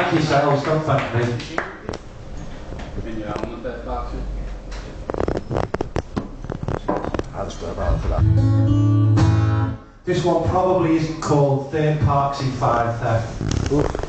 Thank you, sir. I'll stop that. And you're on the best boxer. This one probably isn't called Third Parksy 5 theft.